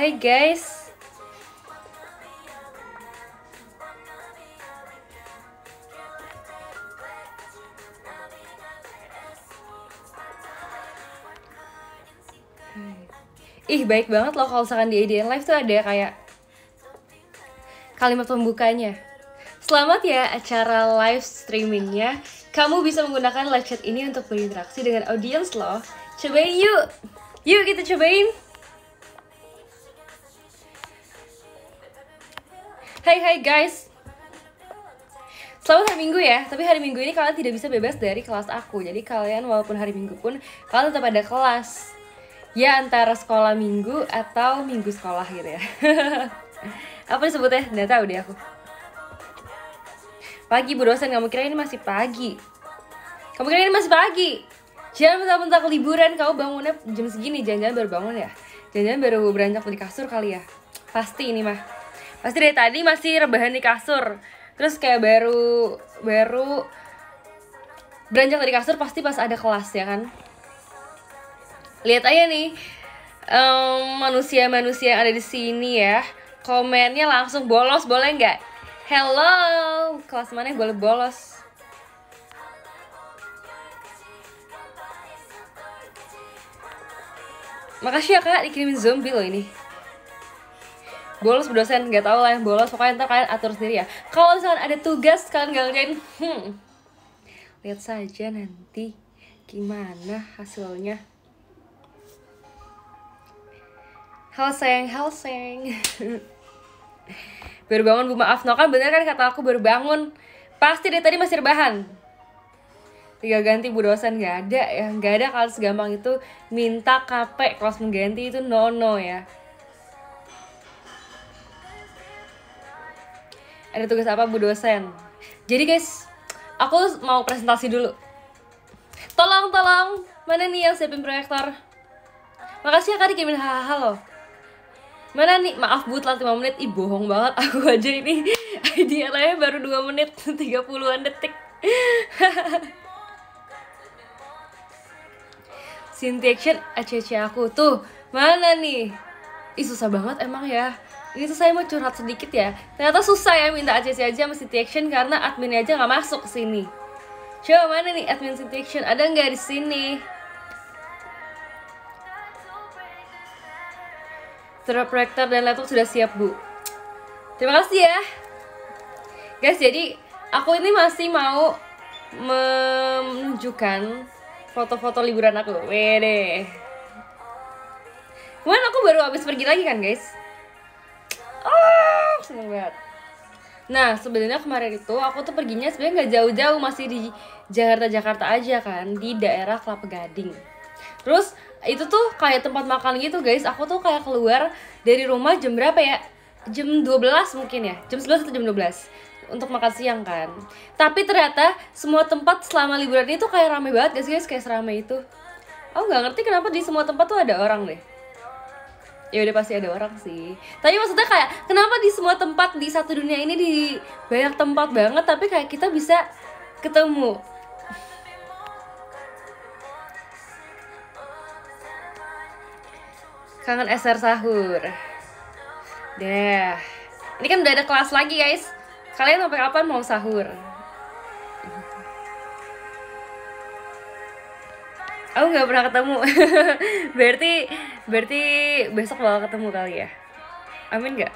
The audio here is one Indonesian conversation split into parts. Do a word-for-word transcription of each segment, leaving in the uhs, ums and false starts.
Hai guys, hai. Ih, baik banget loh kalau misalkan di I D N Live tuh ada kayak kalimat pembukanya. Selamat ya acara live streamingnya. Kamu bisa menggunakan live chat ini untuk berinteraksi dengan audiens loh. Cobain yuk. Yuk kita cobain. Hai hai guys. Selamat hari Minggu ya. Tapi hari Minggu ini kalian tidak bisa bebas dari kelas aku. Jadi kalian walaupun hari Minggu pun kalian tetap ada kelas. Ya antara sekolah minggu atau minggu sekolah gitu ya. Apa disebutnya? Nggak tahu deh aku. Pagi Bu dosen, kamu kira ini masih pagi? Kamu kira ini masih pagi? Jangan mentah-mentah liburan, kamu bangunnya jam segini, jangan-jangan baru bangun ya? Jangan-jangan baru beranjak dari kasur kali ya? Pasti ini mah. Pasti dari tadi masih rebahan di kasur. Terus kayak baru baru beranjak dari kasur pasti pas ada kelas ya kan? Lihat aja nih manusia-manusia um, yang ada di sini ya. Komennya langsung bolos, boleh nggak? Hello, kelas mana boleh bolos? Makasih ya kak, dikirimin zombie loh ini. Bolos berdosen, nggak tahu lah yang bolos. Pokoknya ntar kalian atur sendiri ya. Kalau misalkan ada tugas, kalian nggak ngerjain, hmm. lihat saja nanti gimana hasilnya. Halo sayang, halo sayang. Baru bangun Bu, maaf. No, kan bener kan kata aku baru bangun. Pasti dari tadi masih rebahan. Tiga ganti Bu dosen, gak ada ya. Gak ada kalau segampang itu minta K P kelas mengganti, itu no-no ya. Ada tugas apa Bu dosen? Jadi guys, aku mau presentasi dulu. Tolong, tolong. Mana nih yang siapin proyektor? Makasih ya kak dikirimin hahaha loh. Mana nih, maaf Bu telat lima menit. Ih bohong banget, aku aja ini idealnya baru dua menit, tiga puluhan detik. Sinti action A C C aku, tuh, mana nih. Ih susah banget emang ya. Ini tuh saya mau curhat sedikit ya. Ternyata susah ya minta A C C aja sama Sinti action, karena adminnya aja gak masuk ke sini. Coba mana nih admin Sinti action, ada nggak di sini? Proyektor dan laptop sudah siap Bu. Terima kasih ya guys, jadi aku ini masih mau menunjukkan foto-foto liburan aku. Wede. Kemarin aku baru habis pergi lagi kan guys. Oh, seneng banget. Nah sebenarnya kemarin itu aku tuh perginya sebenarnya nggak jauh-jauh, masih di Jakarta-Jakarta aja kan, di daerah Kelapa Gading. Terus itu tuh kayak tempat makan gitu guys. Aku tuh kayak keluar dari rumah jam berapa ya? Jam dua belas mungkin ya, jam sebelas atau jam dua belas untuk makan siang kan. Tapi ternyata semua tempat selama liburan ini tuh kayak rame banget guys, guys. Kayak seramai itu. Aku gak ngerti kenapa di semua tempat tuh ada orang deh. Ya udah pasti ada orang sih. Tapi maksudnya kayak kenapa di semua tempat, di satu dunia ini di banyak tempat banget, tapi kayak kita bisa ketemu. Kangen eser sahur. Dah. Ini kan udah ada kelas lagi, guys. Kalian sampai kapan mau sahur? Aku nggak pernah ketemu. berarti berarti besok bakal ketemu kali ya. Amin nggak?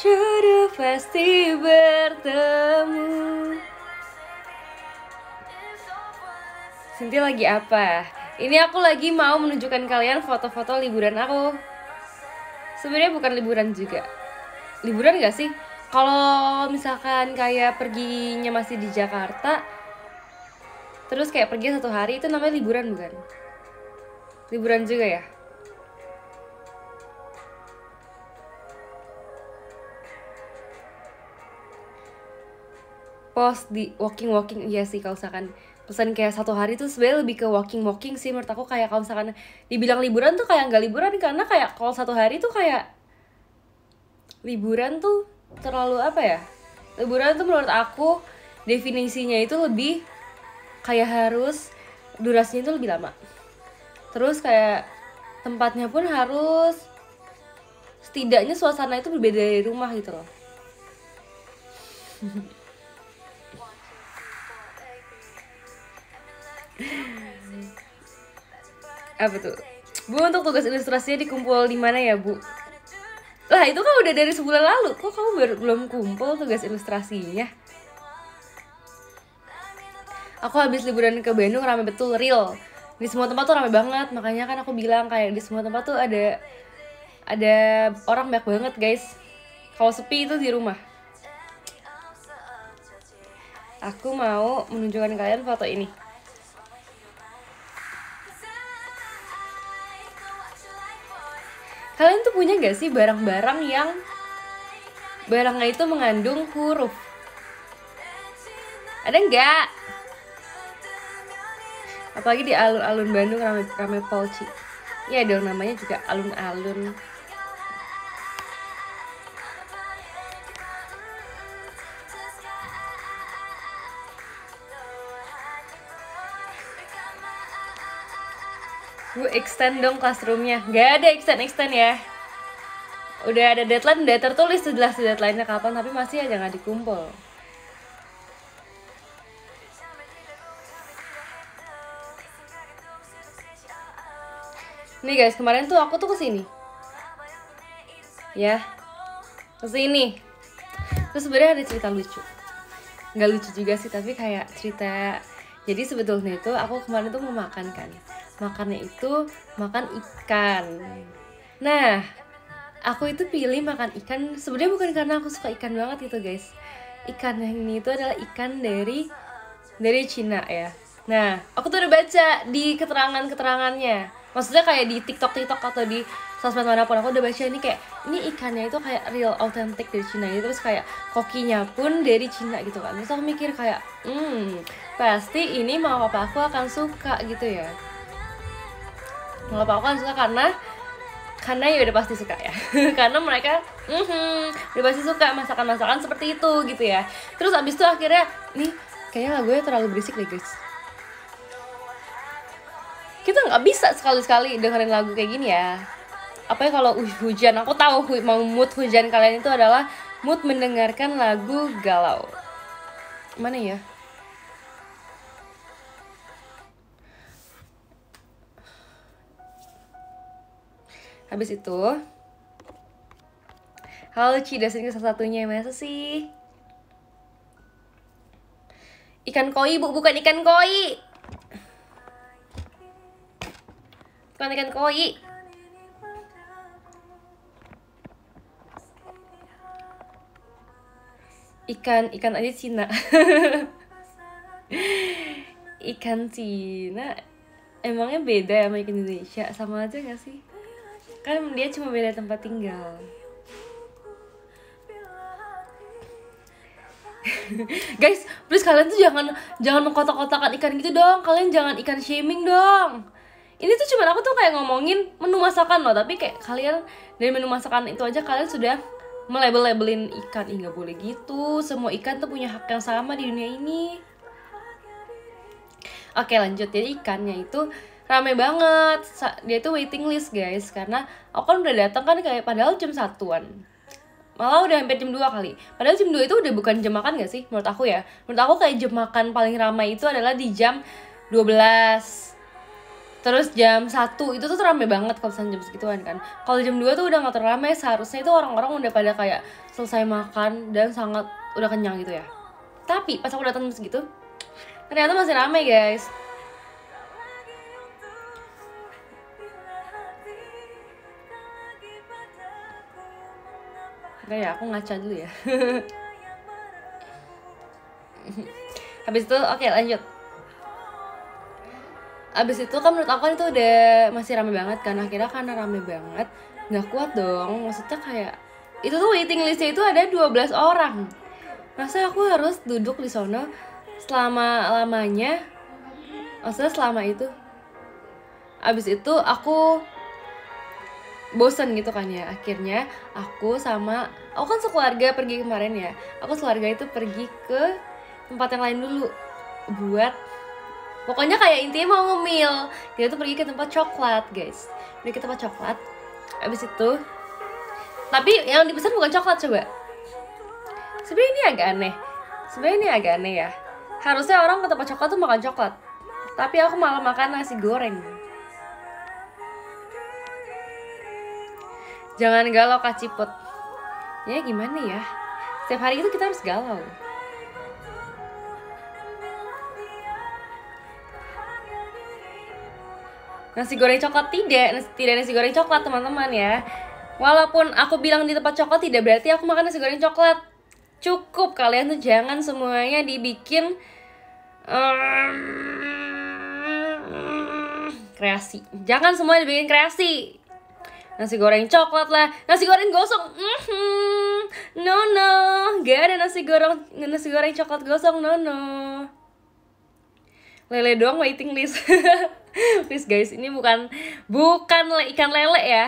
Jodoh pasti bertemu. Sinti lagi apa? Ini aku lagi mau menunjukkan kalian foto-foto liburan aku. Sebenarnya bukan liburan juga. Liburan gak sih? Kalau misalkan kayak perginya masih di Jakarta, terus kayak pergi satu hari, itu namanya liburan bukan? Liburan juga ya? Post di walking-walking, iya sih kalau misalkan pesan kayak satu hari tuh sebenarnya lebih ke walking-walking sih menurut aku. Kayak kalau misalkan dibilang liburan tuh kayak nggak liburan, karena kayak kalau satu hari tuh kayak liburan tuh terlalu apa ya. Liburan tuh menurut aku definisinya itu lebih kayak harus durasinya itu lebih lama, terus kayak tempatnya pun harus setidaknya suasana itu berbeda dari rumah gitu loh. Apa tuh? Bu, untuk tugas ilustrasinya dikumpul di mana ya, Bu? Lah, itu kan udah dari sebulan lalu. Kok kamu baru belum kumpul tugas ilustrasinya? Aku habis liburan ke Bandung, rame betul, real. Di semua tempat tuh rame banget. Makanya kan aku bilang kayak di semua tempat tuh ada ada orang banyak banget, guys. Kalau sepi itu di rumah. Aku mau menunjukkan kalian foto ini. Kalian tuh punya gak sih barang-barang yang barangnya itu mengandung huruf? Ada nggak? Apalagi di alun-alun Bandung rame, rame polci. Iya dong, namanya juga alun-alun. Bu, extend dong classroomnya. Gak ada extend-extend ya. Udah ada deadline, udah tertulis jelas deadline-nya kapan, tapi masih aja gak dikumpul. Nih guys, kemarin tuh aku tuh kesini, ya, kesini. Terus sebenarnya ada cerita lucu, nggak lucu juga sih, tapi kayak cerita. Jadi sebetulnya itu aku kemarin tuh mau makan kan, makannya itu makan ikan. Nah, aku itu pilih makan ikan. Sebenarnya bukan karena aku suka ikan banget gitu guys. Ikan yang ini itu adalah ikan dari dari Cina ya. Nah, aku tuh udah baca di keterangan-keterangannya. Maksudnya kayak di TikTok-TikTok atau di sosmed manapun aku udah baca ini kayak ini ikannya itu kayak real authentic dari Cina gitu, terus kayak kokinya pun dari Cina gitu kan. Terus aku mikir kayak, hmm, pasti ini mama papa aku akan suka gitu ya. Mama papa aku akan suka karena karena ya udah pasti suka ya. Karena mereka mm-hmm, udah pasti suka masakan-masakan seperti itu gitu ya. Terus abis itu akhirnya nih kayaknya lagunya terlalu berisik deh guys. Kita nggak bisa sekali-sekali dengerin lagu kayak gini ya. Apalagi kalau hujan, aku tahu mau mood hujan kalian itu adalah mood mendengarkan lagu galau. Mana ya? Habis itu, halo Cidasin ke salah satunya, masa sih? Ikan koi, Bu, bukan ikan koi. Bukan ikan koi. Ikan, ikan aja Cina. Ikan Cina emangnya beda sama ikan Indonesia? Sama aja gak sih? Kan dia cuma beda tempat tinggal. Guys, please kalian tuh jangan jangan mengkotak-kotakan ikan gitu dong. Kalian jangan ikan shaming dong. Ini tuh cuma aku tuh kayak ngomongin menu masakan loh, tapi kayak kalian dari menu masakan itu aja kalian sudah melabel-labelin ikan. Ih, nggak boleh gitu. Semua ikan tuh punya hak yang sama di dunia ini. Oke, lanjut. Jadi ikannya itu rame banget. Dia tuh waiting list guys, karena aku kan udah datang kan kayak padahal jam satuan. Malah udah hampir jam dua kali. Padahal jam dua itu udah bukan jam makan gak sih? Menurut aku ya. Menurut aku kayak jam makan paling ramai itu adalah di jam dua belas. Terus jam satu itu tuh rame banget kalau misalnya jam segituan kan. Kalau jam dua tuh udah gak terlalu rame, seharusnya itu orang-orang udah pada kayak selesai makan dan sangat udah kenyang gitu ya. Tapi pas aku datang jam segitu, ternyata masih rame guys. Oke ya, aku ngaca dulu ya. Habis itu, oke lanjut. Abis itu kan menurut aku kan itu udah masih rame banget kan. Akhirnya karena rame banget gak kuat dong. Maksudnya kayak itu tuh waiting listnya itu ada dua belas orang. Masa aku harus duduk di sono selama-lamanya. Maksudnya selama itu. Abis itu aku bosen gitu kan ya. Akhirnya aku sama aku kan sekeluarga pergi kemarin ya. Aku sekeluarga itu pergi ke tempat yang lain dulu. Buat pokoknya kayak intinya mau ngemil. Kita tuh pergi ke tempat coklat guys. Pergi ke tempat coklat. Abis itu Tapi yang dipesan bukan coklat coba. Sebenarnya ini agak aneh. Sebenarnya ini agak aneh ya. Harusnya orang ke tempat coklat tuh makan coklat. Tapi aku malah makan nasi goreng. Jangan galau Kak Ciput. Ya gimana ya? Setiap hari itu kita harus galau. Nasi goreng coklat tidak, tidak nasi goreng coklat teman-teman ya. Walaupun aku bilang di tempat coklat tidak berarti aku makan nasi goreng coklat. Cukup kalian tuh jangan semuanya dibikin um, kreasi. Jangan semuanya dibikin kreasi. Nasi goreng coklat lah, nasi goreng gosong. Mm-hmm. No no, gak ada nasi goreng nasi goreng coklat gosong. No no. Lele doang waiting list. Please guys, ini bukan bukan ikan lele ya.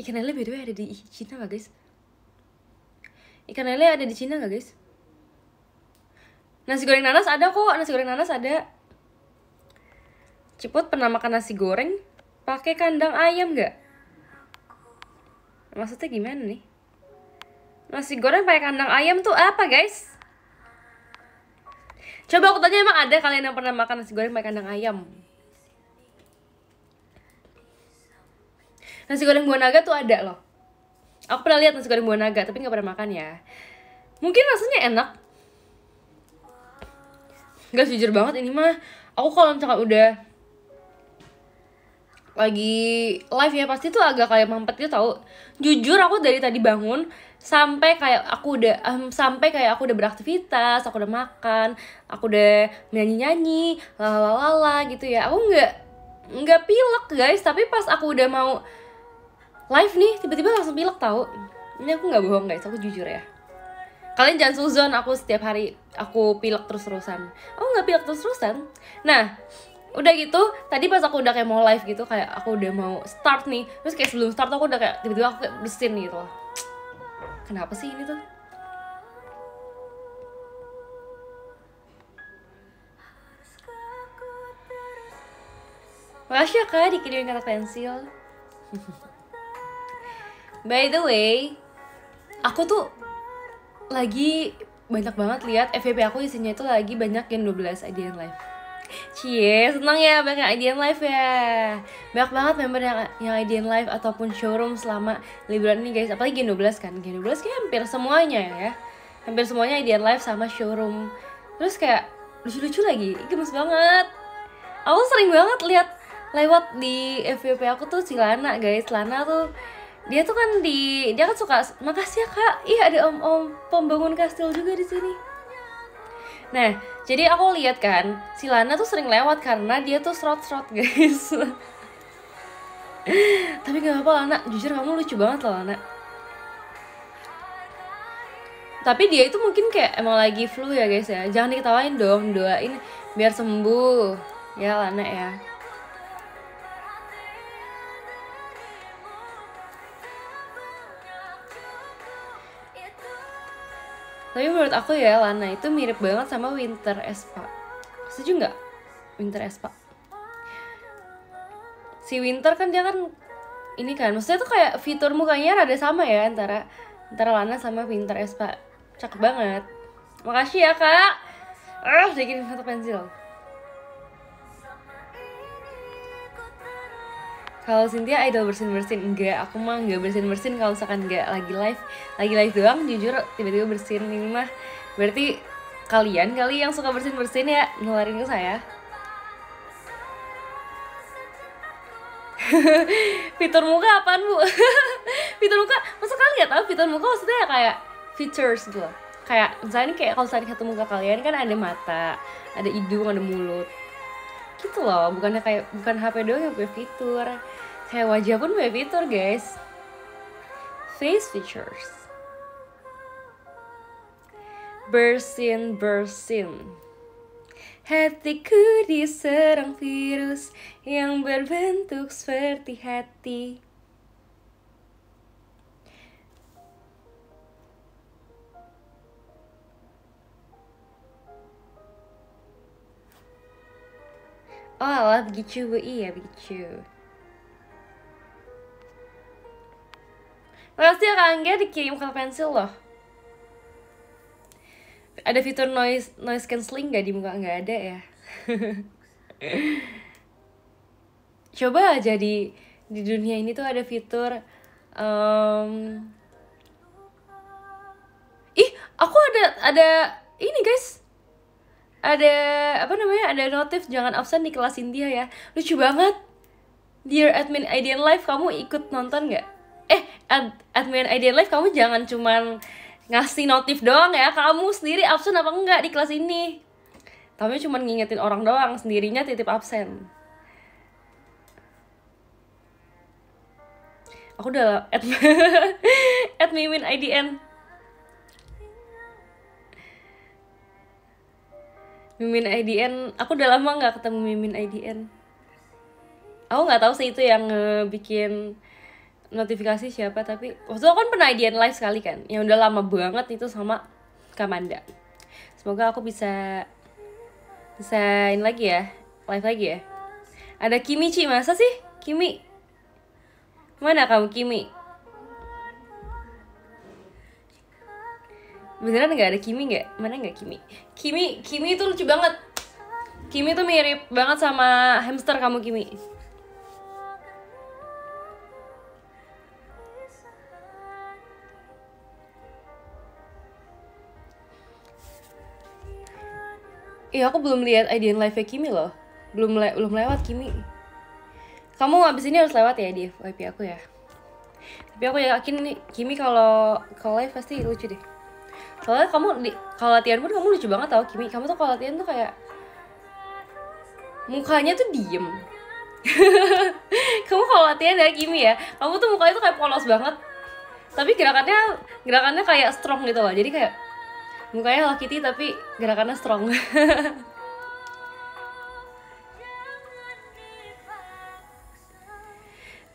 Ikan lele by the way ada di Cina gak guys? Ikan lele ada di Cina gak guys? Nasi goreng nanas ada kok, nasi goreng nanas ada. Ciput pernah makan nasi goreng pakai kandang ayam gak? Maksudnya gimana nih? Nasi goreng pakai kandang ayam tuh apa guys? Coba aku tanya, emang ada kalian yang pernah makan nasi goreng pakai kandang ayam? Nasi goreng buah naga tuh ada loh. Aku pernah lihat nasi goreng buah naga, tapi nggak pernah makan ya. Mungkin rasanya enak. Gak jujur banget ini mah. Aku kalau misalkan udah lagi live ya pasti tuh agak kayak mampet gitu tau. Jujur aku dari tadi bangun sampai kayak aku udah um, sampai kayak aku udah beraktivitas, aku udah makan, aku udah nyanyi-nyanyi, lalalala gitu ya. Aku nggak nggak pilek guys, tapi pas aku udah mau live nih tiba-tiba langsung pilek tau. Ini aku nggak bohong guys, aku jujur ya. Kalian jangan suzon, aku setiap hari aku pilek terus-terusan. Aku nggak pilek terus-terusan. Nah, udah gitu, tadi pas aku udah kayak mau live gitu, kayak aku udah mau start nih. Terus kayak sebelum start aku udah kayak tiba-tiba aku kayak bersin gitu. Kenapa sih ini tuh? Makasih ya kak dikirimin kata pensil. By the way, aku tuh lagi banyak banget lihat F Y P aku isinya itu lagi banyak yang dua belas I D N live. Cie, senang ya banyak I D N live ya. Banyak banget member yang, yang I D N live ataupun showroom selama liburan ini guys. Apalagi Gen dua belas kan, Gen dua belas kayak hampir semuanya ya. Hampir semuanya I D N live sama showroom. Terus kayak lucu-lucu lagi, gemes banget. Aku sering banget lihat lewat di F Y P aku tuh si Lana guys. Lana tuh, dia tuh kan di, dia kan suka, makasih ya kak. Iya ada om-om pembangun kastil juga di sini. Nah, jadi aku lihat kan, si Lana tuh sering lewat karena dia tuh serot-serot guys. Tapi gak apa-apa Lana, jujur kamu lucu banget loh Lana. Tapi dia itu mungkin kayak emang lagi flu ya guys ya. Jangan diketawain dong, doain biar sembuh. Ya Lana ya. Tapi menurut aku ya, Lana itu mirip banget sama Winter Espa. Setuju nggak? Winter Espa. Si Winter kan dia kan ini kan, maksudnya tuh kayak fitur mukanya rada sama ya antara antara Lana sama Winter Espa. Cakep banget. Makasih ya kak. Ah, uh, bikin satu pensil. Kalau Cynthia idol bersin-bersin, enggak, aku mah enggak bersin-bersin kalau misalkan enggak lagi live. Lagi live doang, jujur tiba-tiba bersin ini mah. Berarti kalian kali yang suka bersin-bersin ya, nularin ke saya. Fitur muka apaan bu? Fitur muka, masa kalian gak tahu fitur muka maksudnya ya kayak features gitu. Kayak misalnya kayak kalau misalnya satu muka kalian kan ada mata, ada hidung, ada mulut. Gitu loh, bukannya kayak bukan H P doang yang punya fitur, kayak wajah pun punya fitur guys, face features. Bersin bersin, hatiku diserang virus yang berbentuk seperti hati. Oh alah begitu, iya begitu. Pasti Rangga dikirim ke pensil loh. Ada fitur noise noise cancelling gak di muka? Nggak ada ya. Coba aja di di dunia ini tuh ada fitur um... ih, aku ada ada ini guys, ada apa namanya, ada notif jangan absen di kelas India ya. Lucu banget. Dear admin I D N Live, kamu ikut nonton nggak? Eh ad, admin I D N Live, kamu jangan cuman ngasih notif doang ya, kamu sendiri absen apa enggak di kelas ini. Tapi cuman ngingetin orang doang, sendirinya titip absen. Aku udah add, add mimin I D N. Mimin I D N, aku udah lama nggak ketemu Mimin I D N. Aku nggak tahu sih itu yang bikin notifikasi siapa, tapi waktu itu aku kan pernah I D N live sekali kan, yang udah lama banget itu sama Kamanda. Semoga aku bisa bisa ini lagi ya, live lagi ya. Ada Kimi Ci, masa sih Kimi? Mana kamu Kimi? Beneran nggak ada Kimi nggak? Mana nggak Kimi? Kimi Kimi itu lucu banget. Kimi tuh mirip banget sama hamster kamu Kimi. Iya, aku belum lihat I D N live-nya Kimi loh. Belum le belum lewat Kimi. Kamu abis ini harus lewat ya di F Y P aku ya. Tapi aku yakin nih Kimi kalau kalau live pasti lucu deh. Soalnya kamu di kalau latihan pun kamu lucu banget tau Kimi. Kamu tuh kalau latihan tuh kayak mukanya tuh diem. Kamu kalau latihan ya Kimi ya, kamu tuh mukanya tuh kayak polos banget. Tapi gerakannya gerakannya kayak strong gitu loh. Jadi kayak mukanya Hello Kitty tapi gerakannya strong.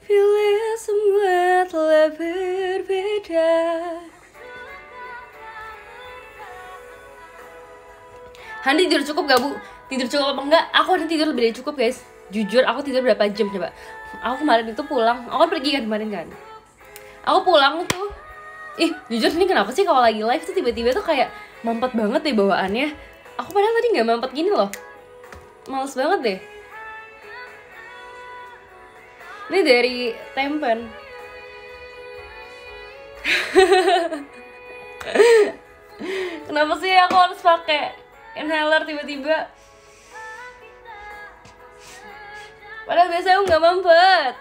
Bila semua telah berbeda. Handi tidur cukup gak Bu? Tidur cukup apa enggak? Aku udah tidur lebih dari cukup guys. Jujur aku tidur berapa jam coba? Aku kemarin itu pulang, aku kan pergi kan kemarin kan. Aku pulang tuh. Ih, jujur ini kenapa sih kalau lagi live tuh tiba-tiba tuh kayak mampet banget deh bawaannya. Aku padahal tadi nggak mampet gini loh. Males banget deh. Ini dari Tempen. Kenapa sih aku harus pakai inhaler tiba-tiba? Padahal biasanya aku nggak mampet.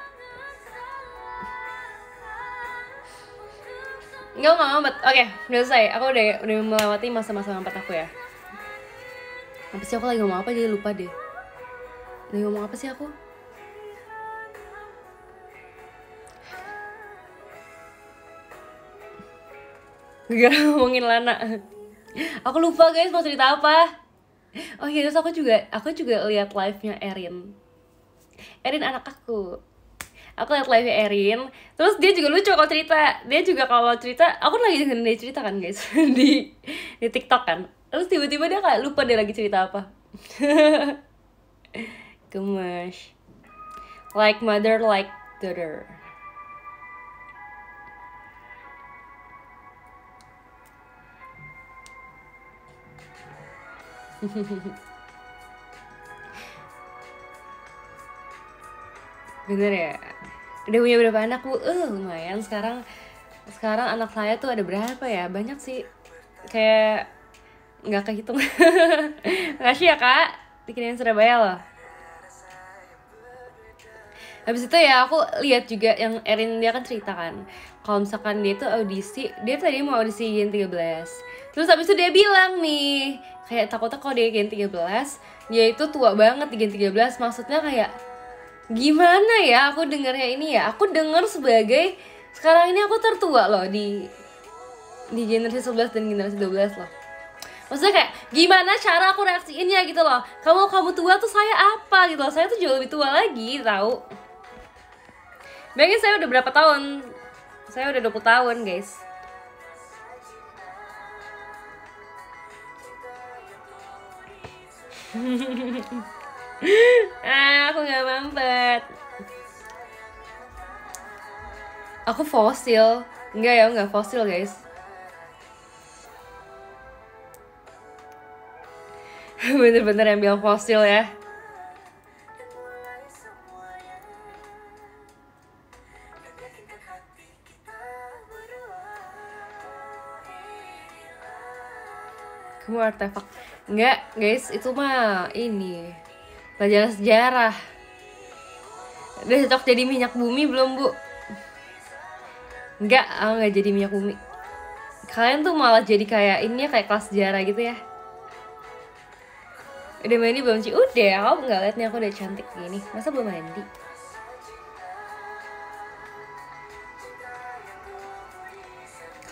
Enggak, enggak mampet. Oke, okay, udah selesai. Aku udah udah melewati masa-masa mampet aku ya. Apa sih aku lagi ngomong apa jadi lupa deh. Lagi ngomong apa sih aku? Gara-gara ngomongin Lana. Aku lupa guys mau cerita apa. Oh iya, terus aku juga aku juga lihat live-nya Erin. Erin anak aku. Aku liat live Erin, terus dia juga lucu kalau cerita. Dia juga kalau cerita, aku lagi dengerin dia cerita kan guys, di, di TikTok kan. Terus tiba-tiba dia kayak lupa dia lagi cerita apa. Gemes. Like mother, like daughter. Bener ya? Udah punya berapa anak Bu? Eh, lumayan. Sekarang sekarang anak saya tuh ada berapa ya? Banyak sih. Kayak nggak kehitung. Makasih ya Kak, bikinin Surabaya loh. Habis itu ya aku lihat juga yang Erin, dia kan cerita kan kalau misalkan dia tuh audisi, dia tadi mau audisi gen tiga belas. Terus habis itu dia bilang nih, kayak takutnya kalau dia gen tiga belas, dia itu tua banget di gen tiga belas. Maksudnya kayak gimana ya aku dengernya ini ya, aku denger sebagai sekarang ini aku tertua loh di di generasi sebelas dan generasi dua belas loh. Maksudnya kayak gimana cara aku reaksiinnya gitu loh. Kalau kamu tua tuh saya apa gitu loh, saya tuh jauh lebih tua lagi tahu. Bayangin saya udah berapa tahun, saya udah dua puluh tahun guys. Ah, aku nggak mampet. Aku fosil. Enggak ya, enggak fosil guys. Bener-bener yang bilang fosil ya. Kamu artefak. Enggak guys, itu mah ini pelajaran sejarah. Udah cocok jadi minyak bumi belum bu? Enggak, aku nggak jadi minyak bumi. Kalian tuh malah jadi kayak ini ya, kayak kelas sejarah gitu ya. Udah mandi belum sih? Udah, aku nggak liat nih, aku udah cantik gini. Masa belum mandi?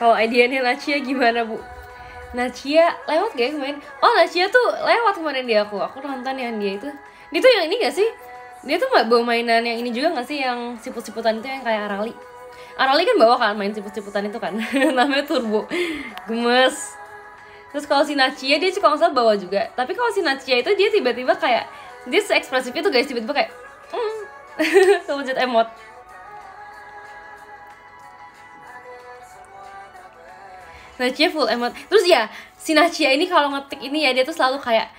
Kalau I D N-nya Nacia gimana bu? Nacia lewat gak ya kemarin? Oh Nacia tuh lewat kemarin di aku. Aku nonton yang dia itu. Dia tuh yang ini gak sih? Dia tuh gak bawa mainan yang ini juga gak sih? Yang siput-siputan itu yang kayak Arali. Arali kan bawa kan main siput-siputan itu kan. Namanya Turbo. Gemes. Terus kalau si Nacia dia sih kalau gak salah bawa juga. Tapi kalau si Nacia itu dia tiba-tiba kayak, dia se-ekspresifnya tuh guys, tiba-tiba kayak mm. Kewujud emot. Nacia full emot. Terus ya, si Nacia ini kalau ngetik ini ya, dia tuh selalu kayak,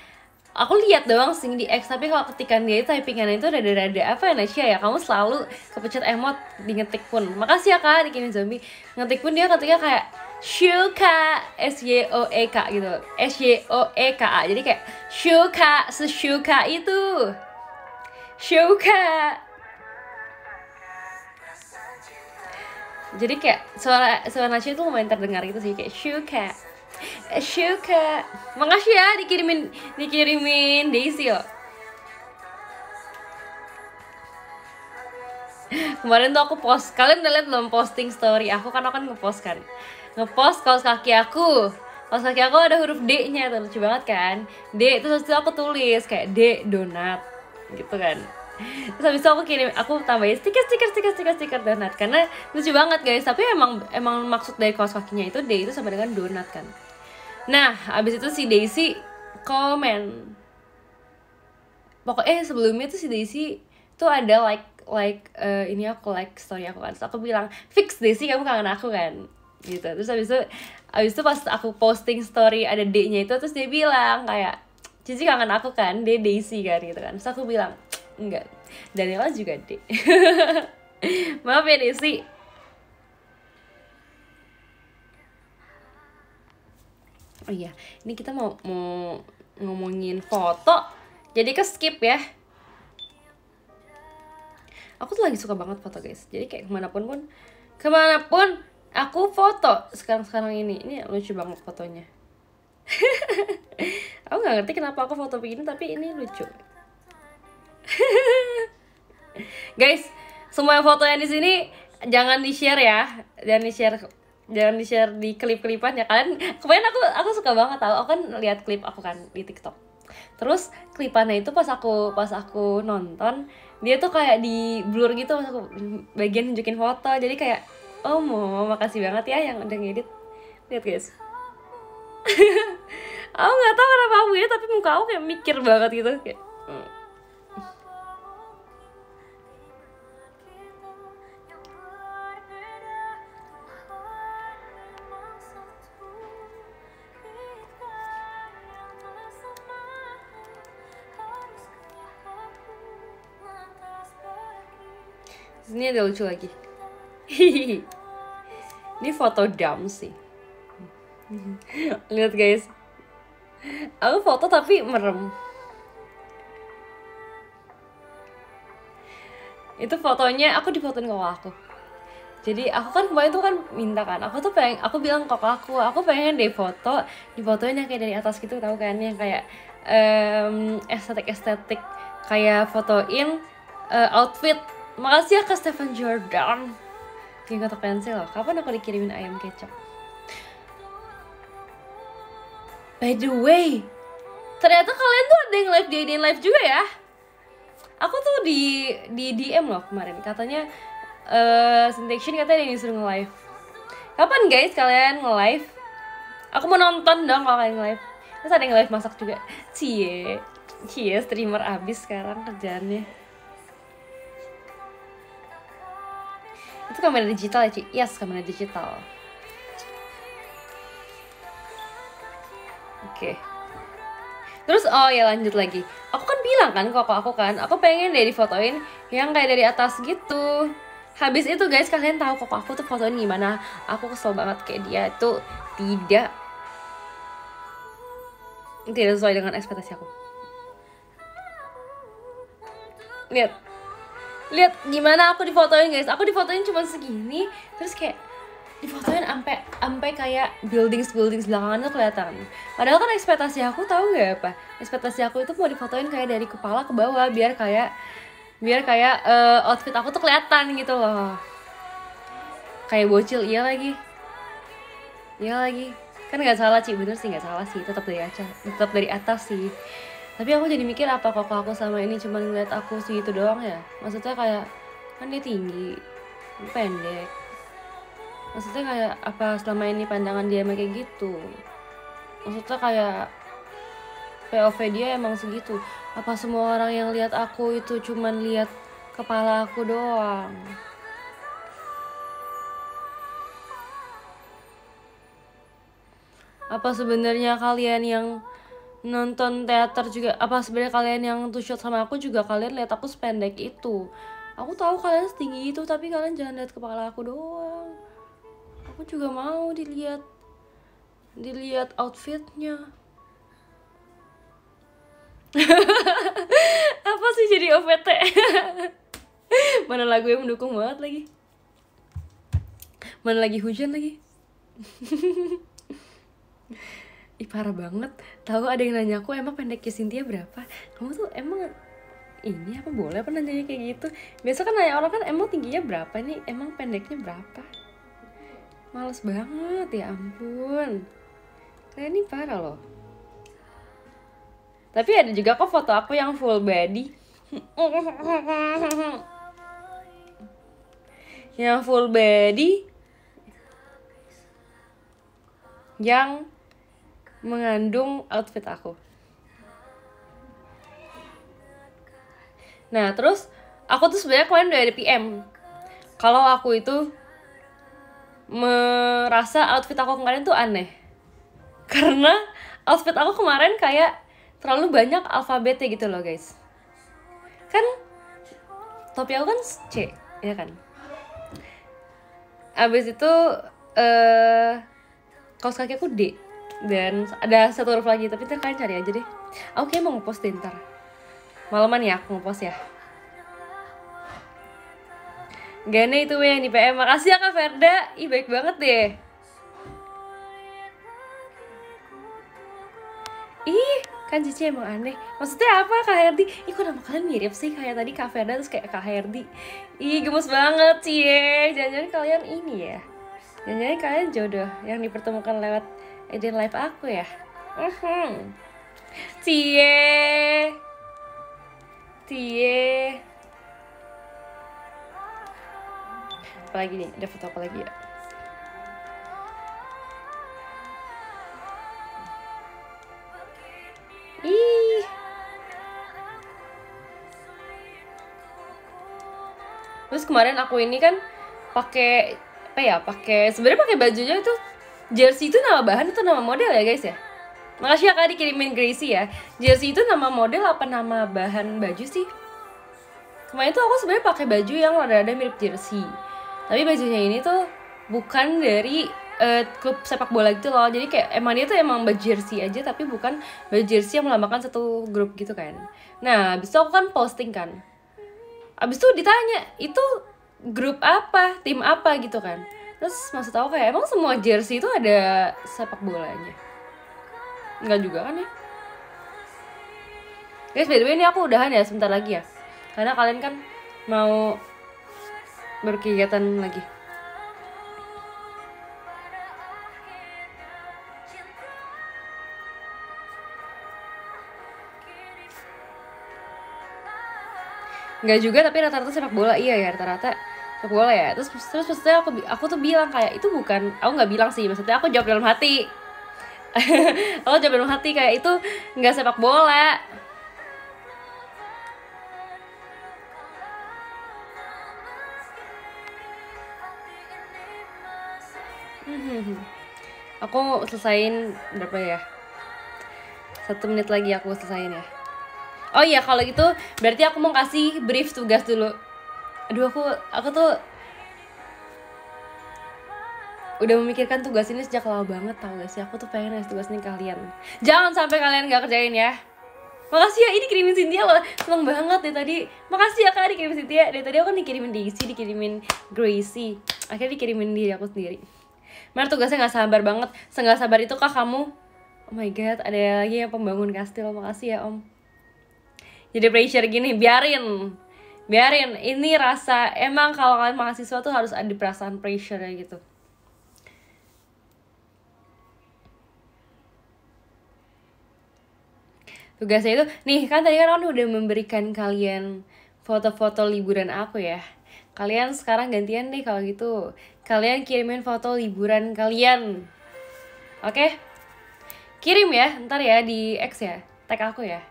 aku lihat doang sing di X, tapi kalau ketikan dia itu typingannya itu rada-rada apa ya Nacia ya, kamu selalu kepencet emot di ngetik pun. Makasih ya kak, dikinin zombie. Ngetik pun dia ketika kayak Shuka, S Y O E K gitu, S Y O E K A. Jadi kayak Shuka, sesuka itu Shuka. Jadi kayak suara suara Nacia itu lumayan terdengar gitu sih, kayak Shuka, Shuka. Makasih ya dikirimin dikirimin Daisy loh. Kemarin tuh aku post, kalian udah liat belum posting story aku? Karena aku kan ngepost kan, ngepost kaos kaki aku. Kaos kaki aku ada huruf D-nya, lucu banget kan? D itu terus aku tulis kayak D donat gitu kan. Terus habis itu aku kirim, aku tambahin stiker stiker stiker stiker stiker donat karena lucu banget guys. Tapi emang emang maksud dari kaos kakinya itu D itu sama dengan donat kan. Nah abis itu si Daisy komen, pokoknya eh, sebelumnya tuh si Daisy tuh ada like like uh, ini aku like story aku kan. Terus aku bilang fix Daisy kamu kangen aku kan gitu. Terus abis itu abis itu pas aku posting story ada D nya itu, terus dia bilang kayak Cici kangen aku kan, D Daisy kan gitu kan. Terus aku bilang enggak, Daniela juga deh. Maaf ya Daisy. Oh iya, ini kita mau, mau ngomongin foto, jadi ke skip ya. Aku tuh lagi suka banget foto guys. Jadi kayak kemanapun pun, kemanapun aku foto sekarang-sekarang ini. Ini lucu banget fotonya. Aku nggak ngerti kenapa aku foto begini, tapi ini lucu. Guys, semua foto yang di sini jangan di share ya, jangan di share, jangan di share di klip-klipan ya kalian. Kemarin aku aku suka banget tau, aku kan lihat klip aku kan di TikTok. Terus klipannya itu pas aku pas aku nonton dia tuh kayak di blur gitu, pas aku bagian nunjukin foto, jadi kayak oh mau makasih banget ya yang udah ngedit. Lihat guys. Aku nggak tahu kenapa aku ya, tapi muka aku kayak mikir banget gitu kayak. Mm. Ini ada lucu lagi. Ini foto dumb sih. Lihat guys, aku foto tapi merem. Itu fotonya aku difotoin kakak aku. Jadi aku kan kemarin tuh kan minta kan, aku tuh pengen, aku bilang kakak aku, aku pengen deh foto, difotoin yang kayak dari atas gitu tau kan, yang kayak um, estetik-estetik, kayak fotoin uh, outfit. Makasih ya ke Stephen Jordan. Gini kotak pensil loh. Kapan aku dikirimin ayam kecap? By the way, ternyata kalian tuh ada yang live di I D N live juga ya. Aku tuh di di D M loh kemarin. Katanya uh, Syntaction katanya ada yang disuruh nge-live. Kapan guys kalian nge-live? Aku mau nonton dong kalau kalian nge-live. Terus ada yang live masak juga. Cie, cie streamer abis sekarang kerjaannya. Itu kamera digital ya, Ci? Yes, kamera digital. Oke. Okay. Terus, oh ya lanjut lagi. Aku kan bilang kan, kok aku kan, aku pengen deh difotoin yang kayak dari atas gitu. Habis itu guys, kalian tahu kok aku tuh fotoin gimana? Aku kesel banget kayak dia tuh tidak tidak sesuai dengan ekspektasi aku. Lihat, lihat gimana aku difotoin guys. Aku difotoin cuma segini, terus kayak difotoin sampai sampai kayak buildings buildings belakangan tuh kelihatan. Padahal kan ekspektasi aku tahu nggak apa? Ekspektasi aku itu mau difotoin kayak dari kepala ke bawah biar kayak biar kayak uh, outfit aku tuh kelihatan gitu loh. Kayak bocil iya lagi, iya lagi. Kan nggak salah Ci, bener sih nggak salah sih. Tetap dari atas, tetap dari atas sih. Tapi aku jadi mikir apa kok aku sama ini cuma ngeliat aku segitu doang ya? Maksudnya kayak kan dia tinggi, pendek. Maksudnya kayak apa selama ini pandangan dia emang kayak gitu? Maksudnya kayak P O V dia emang segitu. Apa semua orang yang lihat aku itu cuman lihat kepala aku doang? Apa sebenarnya kalian yang nonton teater juga, apa sebenarnya kalian yang two shot sama aku juga kalian lihat aku sependek itu? Aku tahu kalian setinggi itu, tapi kalian jangan lihat kepala aku doang. Aku juga mau dilihat, dilihat outfitnya. Apa sih jadi O V T? Mana lagu yang mendukung banget lagi? Mana lagi hujan lagi? Ih parah banget. Tahu ada yang nanya aku emang pendeknya Cynthia berapa? Kamu tuh emang ini apa boleh apa nanya kayak gitu? Biasa kan nanya orang kan emang tingginya berapa nih? Emang pendeknya berapa? Males banget, ya ampun. Nah, ini parah loh. Tapi ada juga kok foto aku yang full body. Yang full body. Yang mengandung outfit aku. Nah, terus aku tuh sebenarnya kemarin udah ada P M. Kalau aku itu merasa outfit aku kemarin tuh aneh karena outfit aku kemarin kayak terlalu banyak alfabetnya gitu loh guys. Kan topi aku kan C ya kan, abis itu uh, kaos kaki aku D dan ada satu huruf lagi, tapi ntar kalian cari aja deh. Aku kayaknya mau ngepost deh ntar malaman ya, aku ngepost ya. Gane itu yang di P M. Makasih ya Kak Verda. Ih baik banget deh. Ih kan Cici emang aneh. Maksudnya apa Kak Herdi? Ih kok nama kalian mirip sih kayak tadi Kak Verda terus kayak Kak Herdi. Ih gemes banget Cie. Jangan-jangan kalian ini ya, jangan-jangan kalian jodoh yang dipertemukan lewat I D N live aku ya. Uhum. Cie Cie apa lagi nih, ada foto apa lagi ya? Ih. Terus kemarin aku ini kan pakai apa ya? Pakai sebenarnya pakai bajunya itu jersey itu nama bahan atau nama model ya guys ya? Makasih ya Kak dikirimin Gracie ya. Jersey itu nama model apa nama bahan baju sih? Kemarin tuh aku sebenarnya pakai baju yang rada-rada mirip jersey. Tapi bajunya ini tuh bukan dari uh, klub sepak bola gitu loh. Jadi kayak emang dia tuh emang baju jersey aja, tapi bukan baju jersey yang melambangkan satu grup gitu kan. Nah abis itu aku kan posting kan, abis itu ditanya itu grup apa, tim apa gitu kan. Terus maksud aku kayak emang semua jersey itu ada sepak bolanya? Enggak juga kan ya guys. By the way ini aku udahan ya sebentar lagi ya, karena kalian kan mau berkegiatan lagi. Nggak juga, tapi rata-rata sepak bola. Iya ya, rata-rata sepak bola ya. Terus terus maksudnya aku aku tuh bilang kayak itu bukan, aku nggak bilang sih, maksudnya aku jawab dalam hati. Aku jawab dalam hati kayak itu nggak sepak bola. Hmm. Aku selesain berapa ya? Satu menit lagi aku selesain ya. Oh iya, kalau gitu berarti aku mau kasih brief tugas dulu. Aduh, aku aku tuh udah memikirkan tugas ini sejak lama banget, tau gak sih? Aku tuh pengen ngasih tugas ini kalian. Jangan sampai kalian gak kerjain ya. Makasih ya, ini dikirimin Cynthia, seneng banget deh tadi. Makasih ya kak, dikirimin Cynthia. Dari tadi aku kan dikirimin Daisy, dikirimin Gracie. Akhirnya dikirimin diri aku sendiri. Bener, tugasnya gak sabar banget. Senggak sabar itu kak kamu. Oh my god, ada lagi yang pembangun kastil. Makasih ya om. Jadi pressure gini, biarin. Biarin, ini rasa. Emang kalau kalian mahasiswa tuh harus ada perasaan pressure kayak gitu. Tugasnya itu, nih kan tadi kan udah memberikan kalian foto-foto liburan aku ya. Kalian sekarang gantian deh kalau gitu. Kalian kirimin foto liburan kalian. Oke? Kirim ya, ntar ya di X ya. Tag aku ya.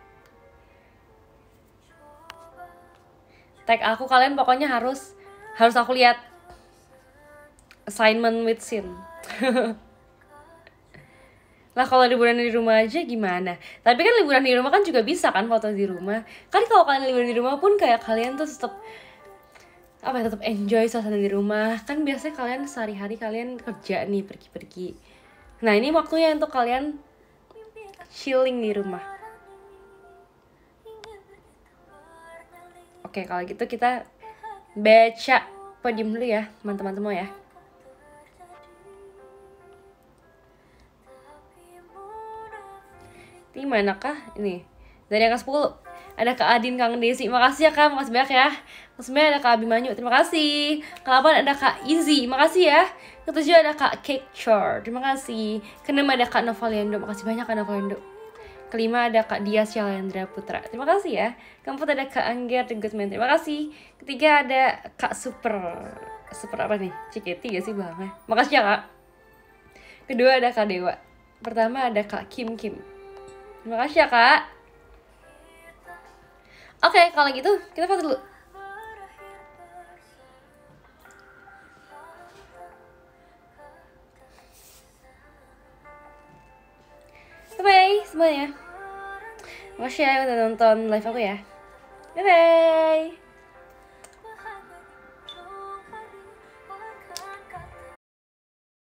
Tag aku, kalian pokoknya harus harus aku lihat. Assignment with Sin. Lah kalau liburan di rumah aja gimana? Tapi kan liburan di rumah kan juga bisa kan foto di rumah. Kan kalau kalian liburan di rumah pun kayak kalian tuh tetap apa ya, tetap enjoy suasana di rumah. Kan biasanya kalian sehari-hari kalian kerja nih, pergi-pergi. Nah, ini waktunya untuk kalian chilling di rumah. Oke, kalau gitu kita baca podium dulu ya, teman-teman semua ya. Ini manakah ini? Dari yang kesepuluh ada Kak Adin, Kang Desi. Makasih ya Kak, makasih banyak ya. Kesembilan ada Kak Abimanyu, terima kasih. Kelapan ada Kak Izzy, makasih ya. Ketujuh ada Kak Cake Chor, terima kasih. Keenam ada Kak Novaliendo, makasih banyak Kak Novaliendo. Kelima ada Kak Dias Shalendra Putra, terima kasih ya. Keempat ada Kak Angger The Goodman, terima kasih. Ketiga ada Kak Super, Super apa nih? Ciketi ya sih bangga. Makasih ya Kak. Kedua ada Kak Dewa. Pertama ada Kak Kim Kim. Terima kasih ya kak. Oke, kalau gitu kita foto dulu. Bye-bye semuanya. Terima kasih ya udah nonton live aku ya. Bye-bye.